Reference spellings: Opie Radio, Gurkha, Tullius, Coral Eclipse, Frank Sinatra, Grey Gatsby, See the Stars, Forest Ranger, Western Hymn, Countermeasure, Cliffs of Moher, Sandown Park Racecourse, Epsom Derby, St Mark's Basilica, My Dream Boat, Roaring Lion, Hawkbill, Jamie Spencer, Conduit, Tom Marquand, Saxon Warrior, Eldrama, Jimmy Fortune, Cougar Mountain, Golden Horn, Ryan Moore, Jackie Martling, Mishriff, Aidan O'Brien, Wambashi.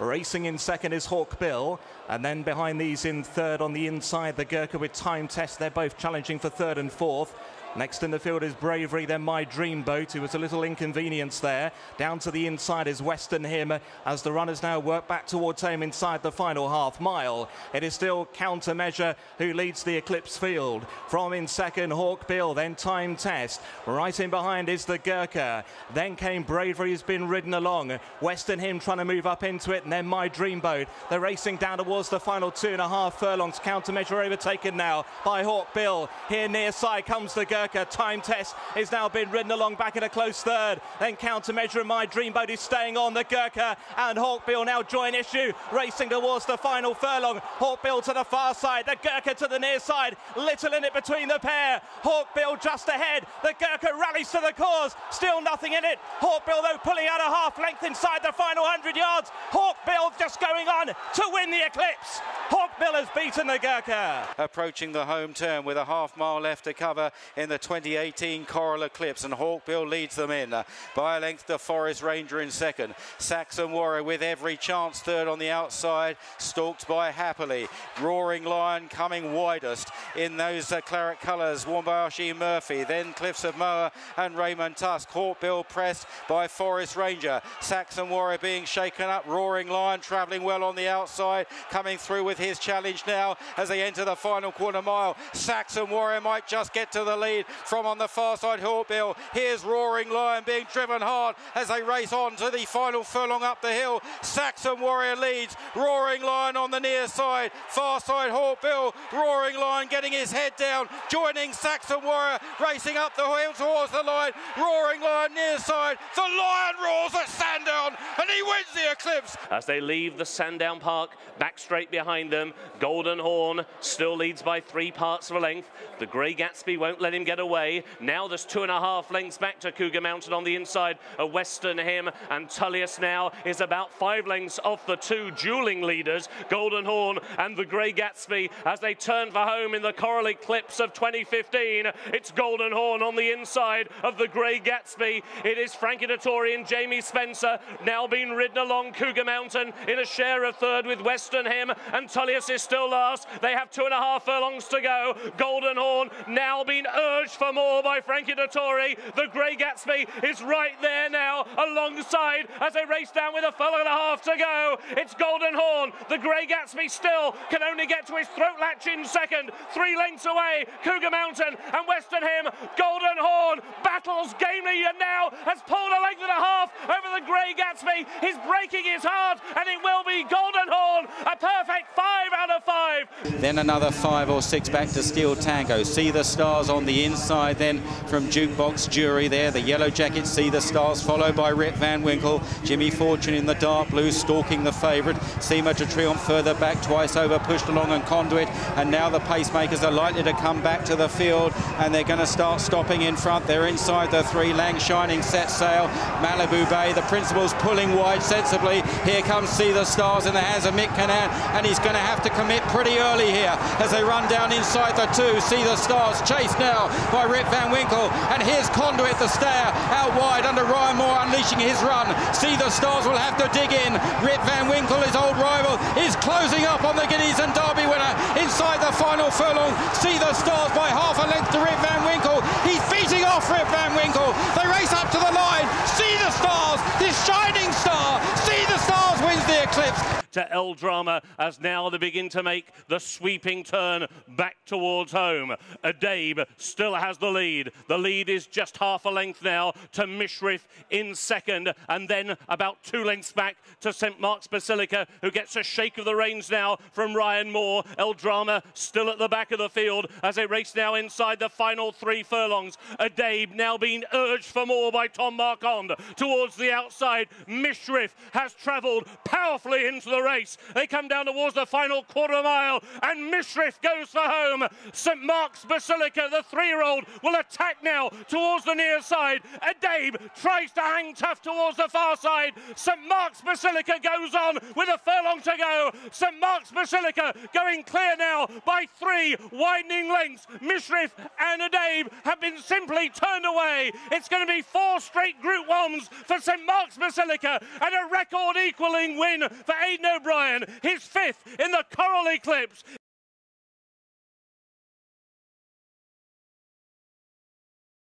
Racing in second is Hawkbill, and then behind these in third on the inside, the Gurkha with Time Test. They're both challenging for third and fourth. Next in the field is Bravery, then My Dream Boat, who was a little inconvenience there. Down to the inside is Western Hymn, as the runners now work back towards home inside the final half mile. It is still Countermeasure who leads the Eclipse field. From in second, Hawkbill, then Time Test. Right in behind is the Gurkha. Then came Bravery, who's been ridden along. Western Hymn trying to move up into it, and then My Dream Boat. They're racing down towards the final 2.5 furlongs. Countermeasure overtaken now by Hawkbill. Here near side comes the Gurkha. Time Test is now been ridden along back in a close third. Then Countermeasure and My Dream Boat is staying on. The Gurkha and Hawkbill now join issue, racing towards the final furlong. Hawkbill to the far side, the Gurkha to the near side. Little in it between the pair. Hawkbill just ahead. The Gurkha rallies to the cause. Still nothing in it. Hawkbill though pulling out a half length inside the final 100 yards. Hawkbill just going on to win the Eclipse. Hawkbill has beaten the Gurkha. Approaching the home turn with a half mile left to cover in the 2018 Coral Eclipse, and Hawkbill leads them in by a length to Forest Ranger in second. Saxon Warrior with every chance third on the outside, stalked by Happily. Roaring Lion coming widest in those claret colours, Wambashi, Murphy, then Cliffs of Moher and Raymond Tusk. Hawkbill pressed by Forest Ranger. Saxon Warrior being shaken up. Roaring Lion travelling well on the outside, coming through with his challenge now as they enter the final quarter mile. Saxon Warrior might just get to the lead from on the far side. Hawkbill. Here's Roaring Lion being driven hard as they race on to the final furlong up the hill. Saxon Warrior leads. Roaring Lion on the near side. Far side Hawkbill. Roaring Lion getting his head down, joining Saxon Warrior, racing up the hill towards the line. Roaring Lion near side. The Lion roars at Sandown and he wins the Eclipse. As they leave the Sandown Park, back straight behind them, Golden Horn still leads by 3 parts of a length. The Grey Gatsby won't let him get away. Now there's 2.5 lengths back to Cougar Mountain on the inside of Western Hymn, and Tullius now is about 5 lengths off the 2 dueling leaders, Golden Horn and the Grey Gatsby, as they turn for home in the Coral Eclipse of 2015. It's Golden Horn on the inside of the Grey Gatsby. It is Frankie Dettori and Jamie Spencer now being ridden along Cougar Mountain in a share of third with Western Hymn, and Tullius is still last. They have 2.5 furlongs to go. Golden Horn now being urged for more by Frankie Dettori. The Grey Gatsby is right there now alongside as they race down with a furlong and a half to go. It's Golden Horn. The Grey Gatsby still can only get to his throat latch in second. 3 lengths away, Cougar Mountain and Western Hymn. Golden Horn battles gamely and now has pulled a length and a half over the Grey Gatsby. His braking is hard and it will be Golden Horn. A perfect 5 out of 5. Then another 5 or 6 back to Steel Tango. See the Stars on the inside, then from Jukebox Jury there, the yellow jacket See the Stars, followed by Rip Van Winkle. Jimmy Fortune in the dark blue stalking the favourite. Seema to Triumph further back, Twice Over pushed along, and Conduit. And now the pacemakers are likely to come back to the field, and they're going to start stopping in front. They're inside the 3. Lang Shining set sail. Malibu Bay, the principal's pulling wide sensibly. Here comes See the Stars in the hands of Mick Canan, and he's going to have to commit pretty early here as they run down inside the 2. See the Stars chased now by Rip Van Winkle, and here's Conduit the stayer out wide under Ryan Moore unleashing his run. See the Stars will have to dig in. Rip Van Winkle, his old rival, is closing up on the Guineas and Derby winner inside the final furlong. See the Stars by half a length to Rip Van Winkle. He's beating off Rip Van Winkle. They race up to the line. See the Stars, this shining star. See the Stars wins the Eclipse. To Eldrama, as now they begin to make the sweeping turn back towards home. Adabe still has the lead. The lead is just half a length now to Mishriff in second, and then about 2 lengths back to St Mark's Basilica, who gets a shake of the reins now from Ryan Moore. Eldrama still at the back of the field as they race now inside the final 3 furlongs. Adabe now being urged for more by Tom Marquand. Towards the outside, Mishriff has travelled powerfully into the race. They come down towards the final quarter mile, and Mishriff goes for home. St Mark's Basilica, the three-year-old, will attack now towards the near side. Adabe tries to hang tough towards the far side. St Mark's Basilica goes on with a furlong to go. St Mark's Basilica going clear now by three widening lengths. Mishriff and Adabe have been simply turned away. It's going to be four straight Group 1s for St Mark's Basilica, and a record-equalling win for Aidan O'Brien, his fifth in the Coral Eclipse.